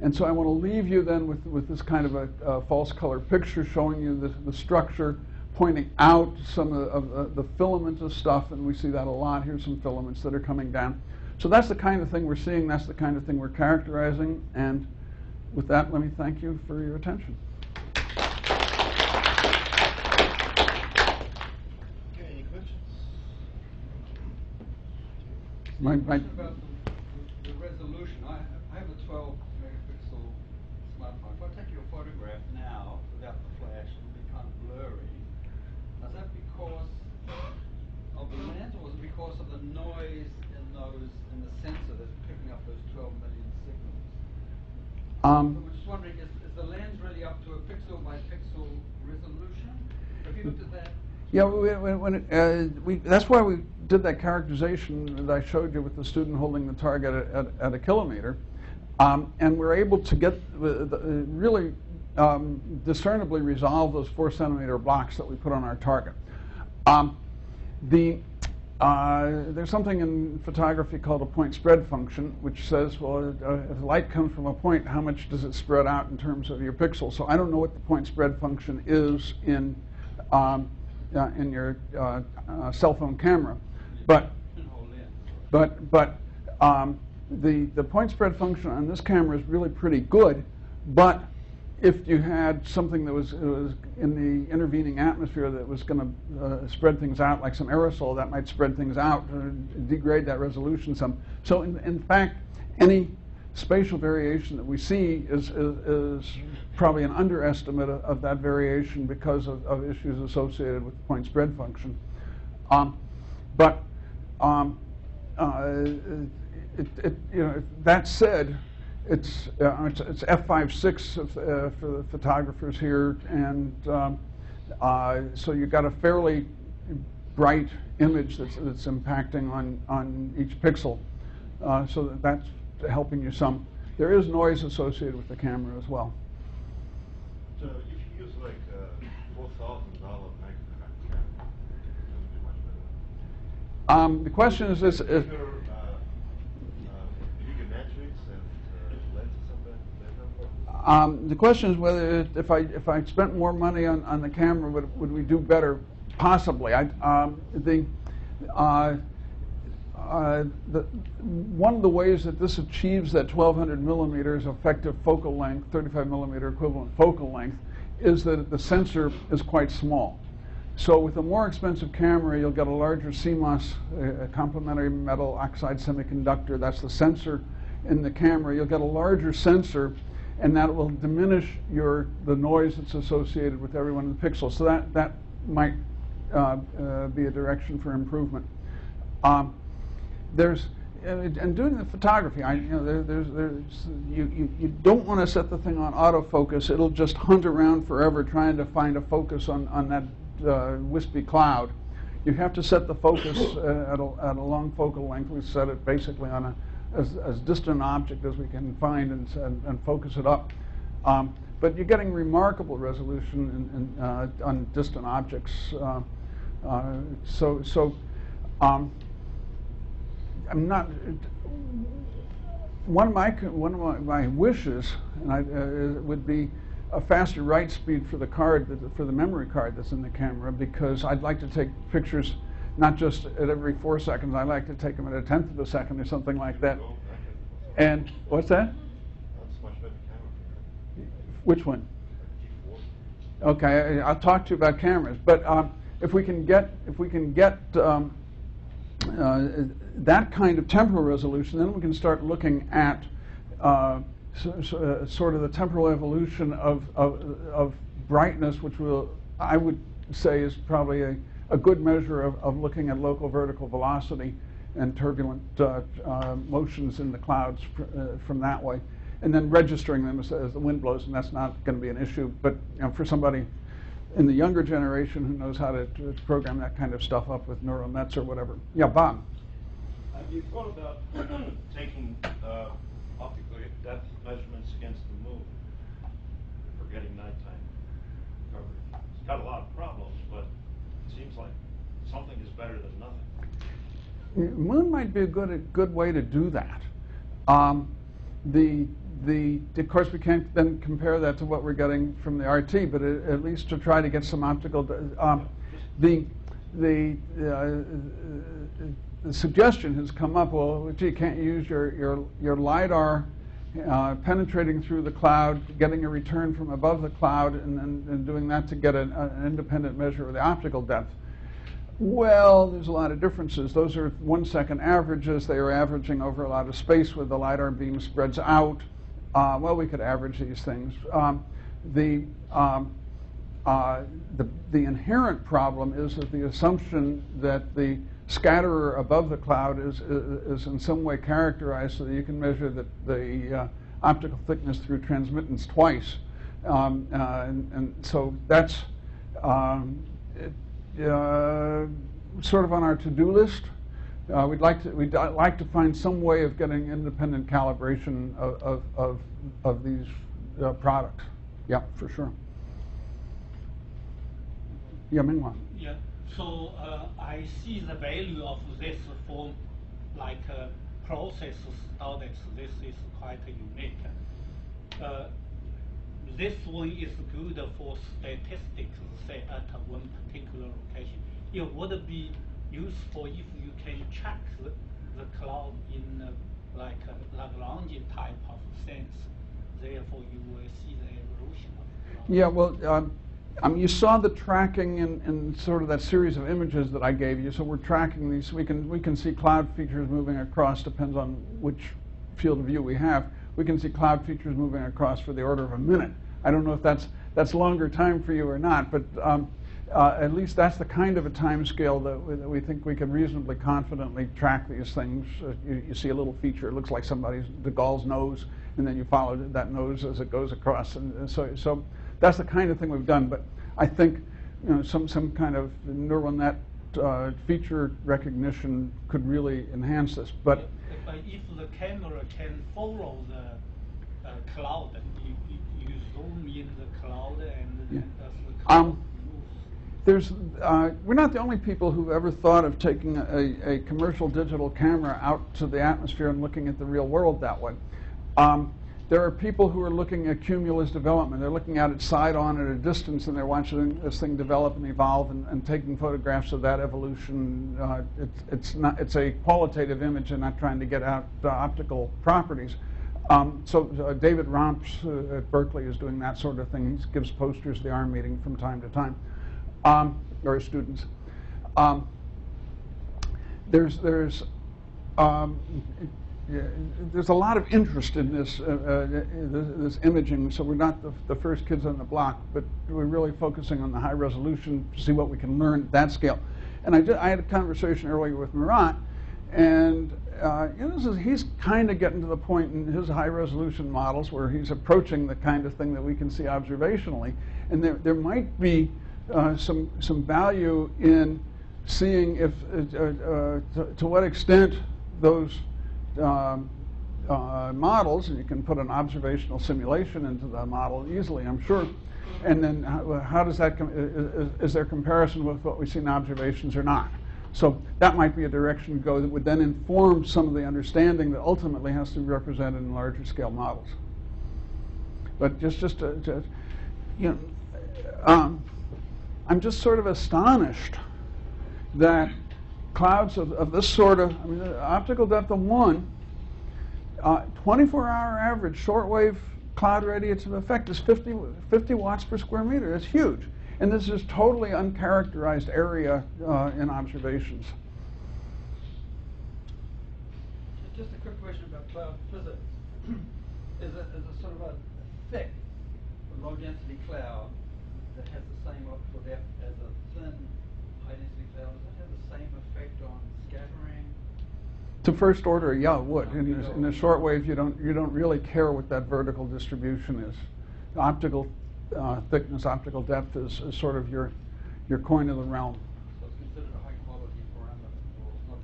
And so I want to leave you then with this kind of a false color picture showing you the structure, pointing out some of the filamentous stuff, and we see that a lot. Here's some filaments that are coming down. So that's the kind of thing we're seeing. That's the kind of thing we're characterizing. And with that, let me thank you for your attention. Okay, any questions? My question about the resolution. I have a 12. If I take your photograph now without the flash, it'll be kind of blurry. Is that because of the lens, or is it because of the noise in the sensor that's picking up those 12 million signals? So I'm just wondering, is the lens really up to a pixel by pixel resolution? Have you looked at that? Yeah, that's why we did that characterization that I showed you with the student holding the target at a kilometer. And we're able to get really discernibly resolve those 4 centimeter blocks that we put on our target. There's something in photography called a point spread function, which says, well, if light comes from a point, how much does it spread out in terms of your pixels? So I don't know what the point spread function is in your cell phone camera, but the point spread function on this camera is really pretty good, but if you had something that was in the intervening atmosphere that was going to spread things out, like some aerosol, that might spread things out and degrade that resolution some. So in fact, any spatial variation that we see is probably an underestimate of that variation because of issues associated with the point spread function. You know, that said, it's f/5.6 for the photographers here, and so you've got a fairly bright image that's impacting on each pixel, so that's helping you some. There is noise associated with the camera as well. So if you use like $4,000 magnified camera, it doesn't do much better. The question is this: if you get matrix and lenses of that number. The question is whether if I spent more money on the camera, would we do better? Possibly. One of the ways that this achieves that 1,200 millimeters effective focal length, 35 millimeter equivalent focal length, is that the sensor is quite small. So with a more expensive camera, you'll get a larger CMOS, a complementary metal oxide semiconductor. That's the sensor in the camera. You'll get a larger sensor, and that will diminish the noise that's associated with every one of the pixels. So that might be a direction for improvement. And doing the photography, you don't want to set the thing on autofocus. It'll just hunt around forever trying to find a focus on that wispy cloud. You have to set the focus at a long focal length. We set it basically on as distant an object as we can find and focus it up. But you're getting remarkable resolution on distant objects. I'm not. One of my wishes would be a faster write speed for the card, for the memory card that's in the camera, because I'd like to take pictures not just at every 4 seconds. I like to take them at a 1/10 of a second or something like that. And what's that? That's much better camera. Which one? Okay, I'll talk to you about cameras. But if we can get that kind of temporal resolution, then we can start looking at sort of the temporal evolution of brightness, which I would say is probably a good measure of looking at local vertical velocity and turbulent motions in the clouds from that way, and then registering them as the wind blows. And that's not going to be an issue, but you know, for somebody in the younger generation who knows how to program that kind of stuff up with neural nets or whatever. Yeah, Bob? Have you thought about taking optical depth measurements against the moon for getting nighttime coverage? It's got a lot of problems, but it seems like something is better than nothing. The moon might be a good way to do that. Of course, we can't then compare that to what we're getting from the RT, but at least to try to get some optical. The suggestion has come up, well, gee, can't you use your LIDAR penetrating through the cloud, getting a return from above the cloud, and doing that to get an independent measure of the optical depth? Well, there's a lot of differences. Those are 1 second averages. They are averaging over a lot of space where the LIDAR beam spreads out. Well, we could average these things. The inherent problem is that the assumption that the scatterer above the cloud is in some way characterized so that you can measure the optical thickness through transmittance twice. And so that's sort of on our to-do list. We'd like to find some way of getting independent calibration of these products. Yeah, for sure. Yeah, Mingwa. Yeah. So I see the value of this form, like process studies. This is quite unique. This one is good for statistics, say at one particular location. It would be useful if you can track the cloud in like a Lagrangian type of sense. therefore you will see the evolution of the. Yeah, well, I mean, you saw the tracking in sort of that series of images that I gave you. So we're tracking these. We can see cloud features moving across. Depends on which field of view we have. We can see cloud features moving across for the order of a minute. I don't know if that's longer time for you or not, but at least that's the kind of a time scale that we think we can reasonably confidently track these things. You see a little feature. It looks like the Gaul's nose, and then you follow that nose as it goes across. And so that's the kind of thing we've done. But I think some kind of neural net feature recognition could really enhance this. But if the camera can follow the cloud, you zoom in the cloud, and yeah. That's the cloud. We're not the only people who've ever thought of taking a commercial digital camera out to the atmosphere and looking at the real world that way. There are people who are looking at cumulus development. They're looking at it side-on at a distance, and they're watching this thing develop and evolve and taking photographs of that evolution. It's a qualitative image and not trying to get out the optical properties. So David Romps at Berkeley is doing that sort of thing. He gives posters at the ARM meeting from time to time. Or students. There's a lot of interest in this imaging, so we're not the first kids on the block, but we're really focusing on the high resolution to see what we can learn at that scale. And I had a conversation earlier with Murat, and he's kind of getting to the point in his high resolution models where he's approaching the kind of thing that we can see observationally, and there might be some value in seeing if to what extent those models, and you can put an observational simulation into the model easily, I'm sure, and then how does that is there comparison with what we see in observations or not? So that might be a direction to go that would then inform some of the understanding that ultimately has to be represented in larger scale models. But just you know. I'm just sort of astonished that clouds of this sort of, I mean, the optical depth of 1, 24-hour average shortwave cloud radiative effect is 50 watts per square meter. That's huge. And this is totally uncharacterized area in observations. Just a quick question about cloud physics. Is it sort of a thick, low-density cloud that has the same optical depth as a thin, high-density cloud, does it have the same effect on scattering? To first order, yeah, it would. In the short wave, you don't really care what that vertical distribution is. The optical thickness, optical depth is sort of your coin of the realm. So it's considered a high-quality parameter, or not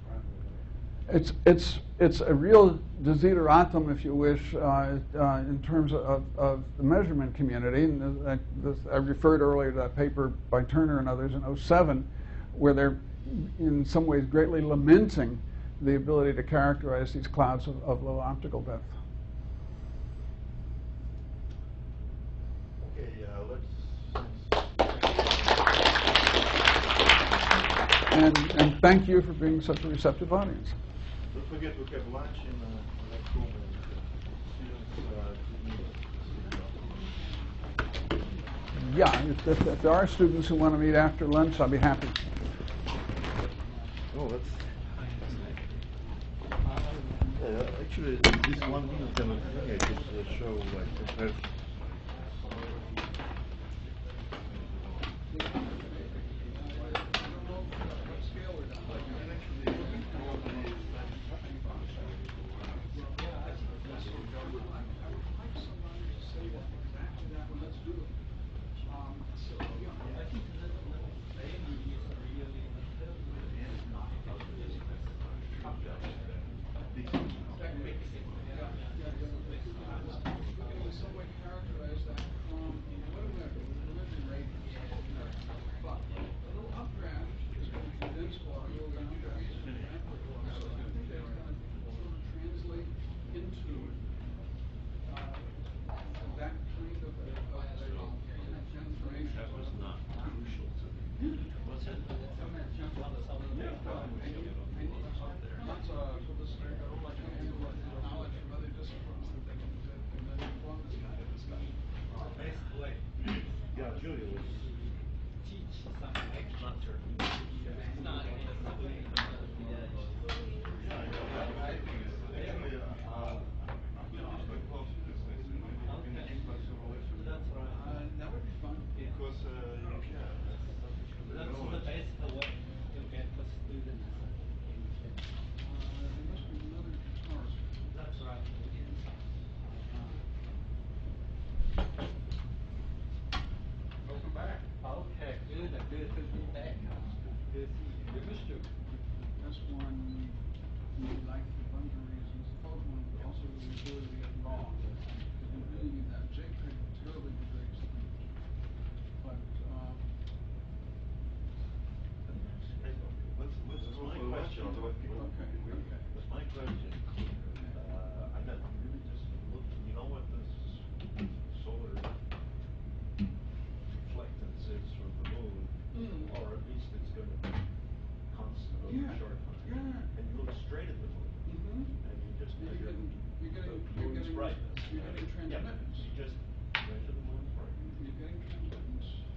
parameter. It's a real desideratum, if you wish, in terms of the measurement community. And I referred earlier to that paper by Turner and others in 07, where they're in some ways greatly lamenting the ability to characterize these clouds of low optical depth. Okay, let's. And thank you for being such a receptive audience. Don't forget we have lunch in the room and students. Yeah, if there are students who want to meet after lunch, I'll be happy. Oh, that's. Actually, this 1 minute kind of thing I just show like compared. It was somewhat My question, I got really just looking, you know what this solar reflectance is from the moon, or at least it's going to be constant over a short time. And you look straight at the moon, and you just measure the moon's brightness. You're getting trend buttons. You just measure the moon's brightness. You're getting trend buttons.